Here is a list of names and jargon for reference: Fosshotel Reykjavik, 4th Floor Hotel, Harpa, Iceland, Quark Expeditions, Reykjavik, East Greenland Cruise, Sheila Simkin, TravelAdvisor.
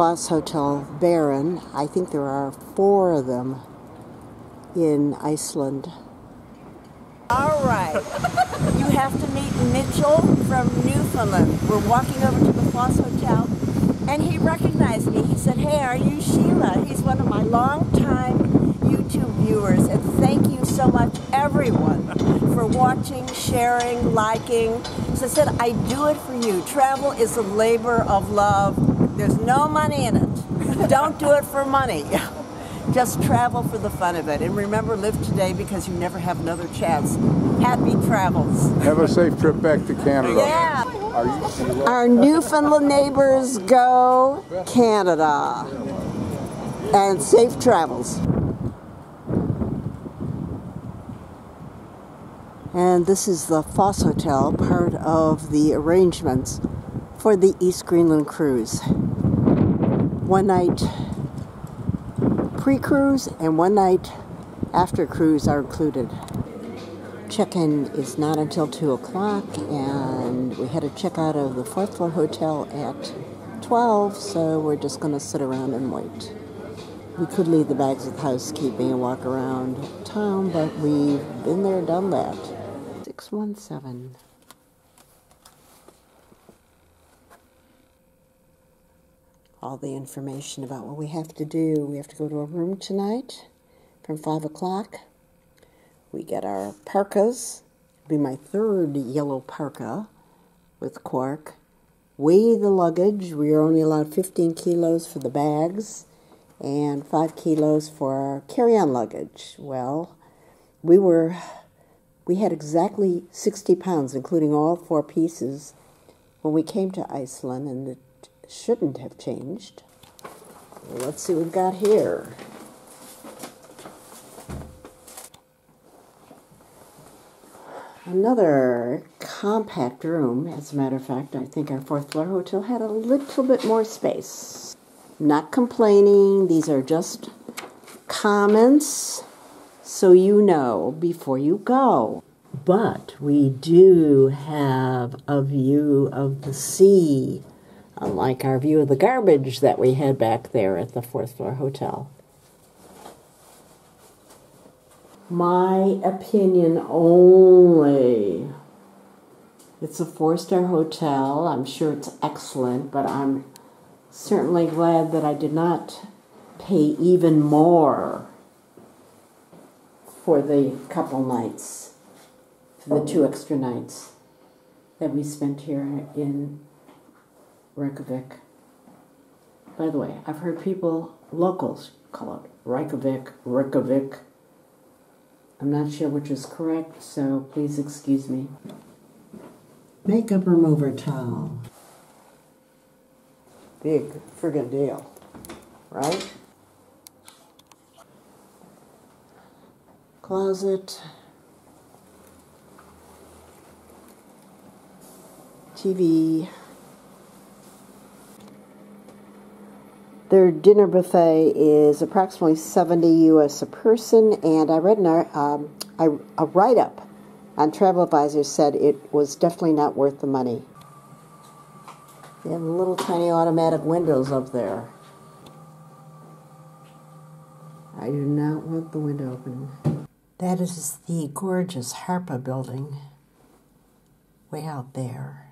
Fosshotel Baron. I think there are 4 of them in Iceland. All right. You have to meet Mitchell from Newfoundland. We're walking over to the Fosshotel, and he recognized me. He said, "Hey, are you Sheila?" He's one of my longtime YouTube viewers, and thank you so much, everyone, for watching, sharing, liking. So I said, I do it for you. Travel is a labor of love. There's no money in it. Don't do it for money. Just travel for the fun of it. And remember, live today because you never have another chance. Happy travels. Have a safe trip back to Canada. Yeah. Our Newfoundland neighbors go Canada. And safe travels. And this is the Fosshotel, part of the arrangements for the East Greenland Cruise. One night pre-cruise and one night after cruise are included. Check-in is not until 2 o'clock, and we had to check out of the 4th Floor Hotel at 12, so we're just going to sit around and wait. We could leave the bags with housekeeping and walk around town, but we've been there, done that. 617. All the information about what we have to do. We have to go to a room tonight from 5 o'clock. We get our parkas. It'll be my 3rd yellow parka with Quark. Weigh the luggage. We are only allowed 15 kilos for the bags and 5 kilos for our carry-on luggage. Well, we had exactly 60 pounds, including all 4 pieces, when we came to Iceland, and it shouldn't have changed. Well, let's see what we've got here. Another compact room. As a matter of fact, I think our 4th Floor Hotel had a little bit more space. Not complaining. These are just comments, so you know before you go. But we do have a view of the sea, unlike our view of the garbage that we had back there at the 4th Floor Hotel. My opinion only. It's a 4-star hotel. I'm sure it's excellent, but I'm certainly glad that I did not pay even more for the couple nights, for the 2 extra nights that we spent here in Reykjavik. By the way, I've heard people, locals, call it Reykjavik, Reykjavik. I'm not sure which is correct, so please excuse me. Makeup remover towel. Big friggin' deal, right? Closet. TV. Their dinner buffet is approximately $70 US a person, and I read a write-up on TravelAdvisor said it was definitely not worth the money. They have little tiny automatic windows up there. I do not want the window open. That is the gorgeous Harpa building way out there.